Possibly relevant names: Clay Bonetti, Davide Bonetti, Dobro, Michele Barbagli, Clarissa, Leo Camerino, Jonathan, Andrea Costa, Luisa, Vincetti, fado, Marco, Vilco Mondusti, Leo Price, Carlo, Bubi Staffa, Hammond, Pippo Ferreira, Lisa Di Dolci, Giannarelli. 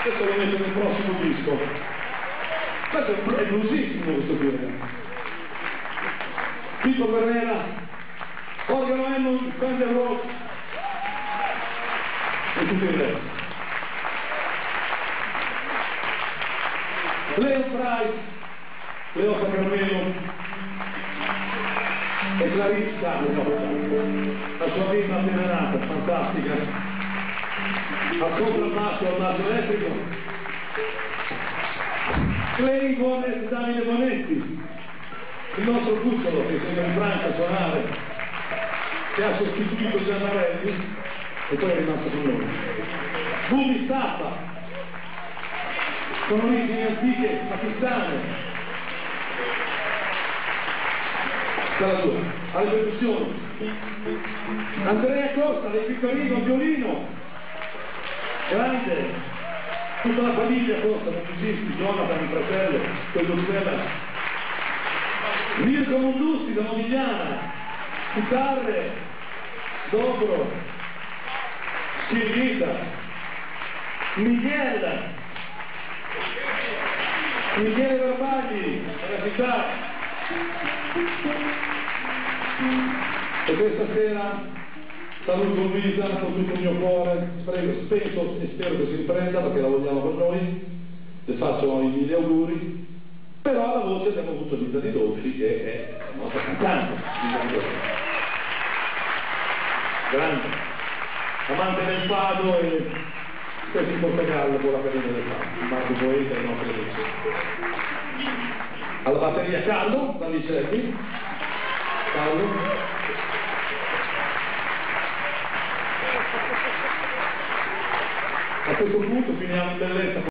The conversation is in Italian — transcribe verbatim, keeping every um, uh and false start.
Questo lo metto nel prossimo disco. Questo è bluesissimo, questo qui. Pippo Ferreira, organo Hammond, Guns N' Roses e tutto il resto. Leo Price, Leo Camerino e Clarissa, la sua vita appena nata, fantastica. appunto il maschio al basso elettrico, Clay Bonetti, Davide Bonetti, il nostro cucciolo che sembra in Francia suonare, che ha sostituito Giannarelli e poi è rimasto con noi. Bubi Staffa, con origini antiche pakistane, dalla sua, alle percussioni. Andrea Costa, del piccolino, violino, grande, tutta la famiglia Costa, musicisti, Jonathan, il fratello, quello della Vilco Mondusti, da Momigliana, chitarre, dobro, schienita, Michele, Michele Barbagli, della città. E questa sera saluto Luisa con tutto il mio cuore, prego, spero e spero che si riprenda perché la vogliamo per noi, le faccio i mille auguri, però alla voce abbiamo avuto Lisa Di Dolci che è la nostra cantante, grande, amante del fado e questo importa Carlo con la carriera del fado, il marco poeta e il nostro amico. Alla batteria Carlo, da Vincetti, Carlo, a questo punto finiamo in bellezza